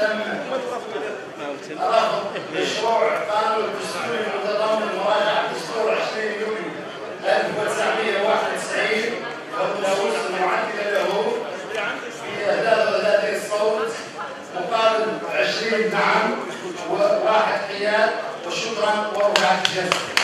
تم رفض مشروع قانون الدستوري المتضمن مراجعة الدستور 20 يونيو 1991 والتجاوز المعدل له ب33 صوت مقابل 20 نعم و1 حياد وشكرا وأرجع الجزاء.